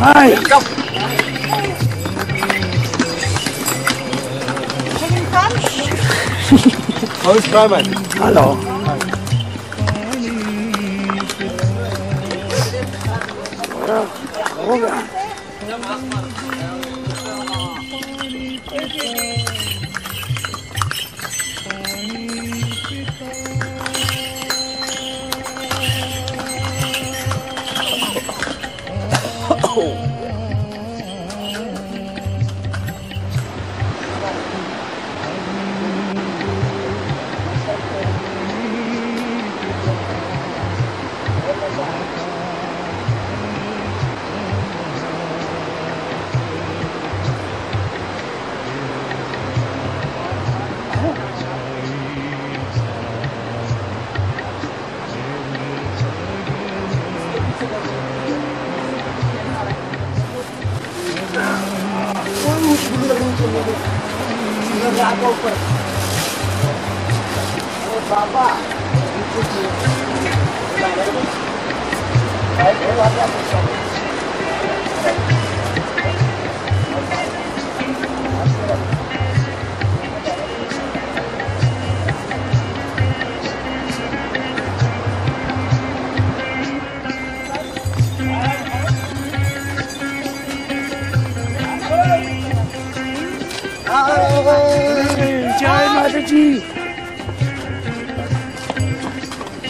Hi! Go! Chicken crunch? How's it going? Hello!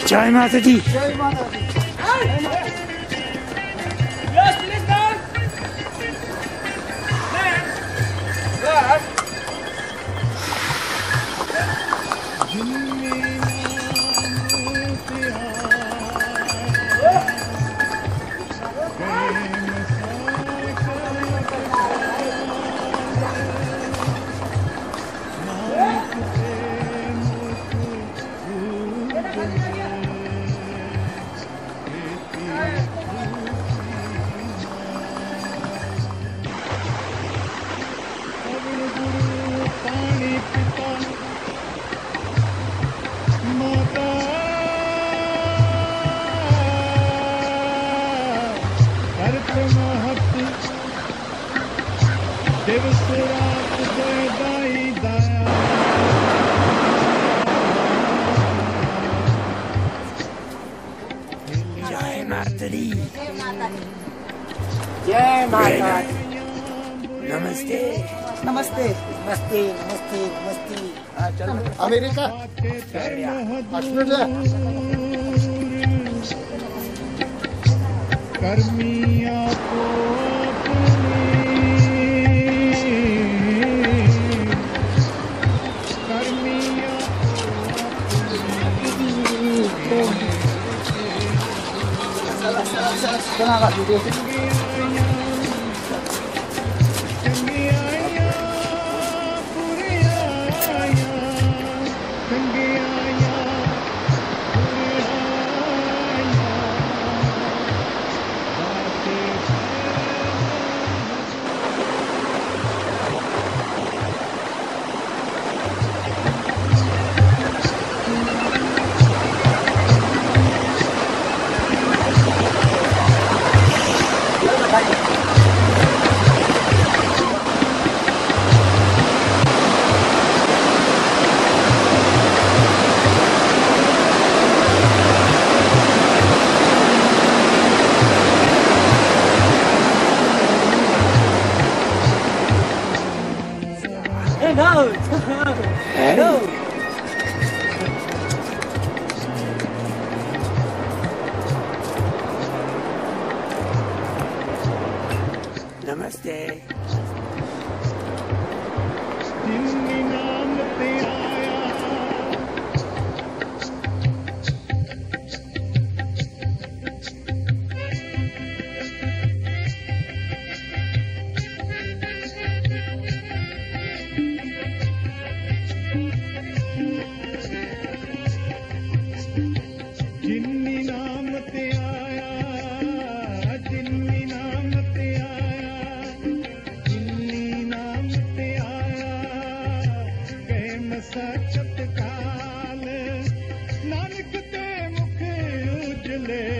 Jai Mata Di! Jai Mata Di! Yes, please down! Next! Back! Karmiya ko apni Tengah kat video sini. No! No! Namaste. Saçat kaal nanak te mukh ujle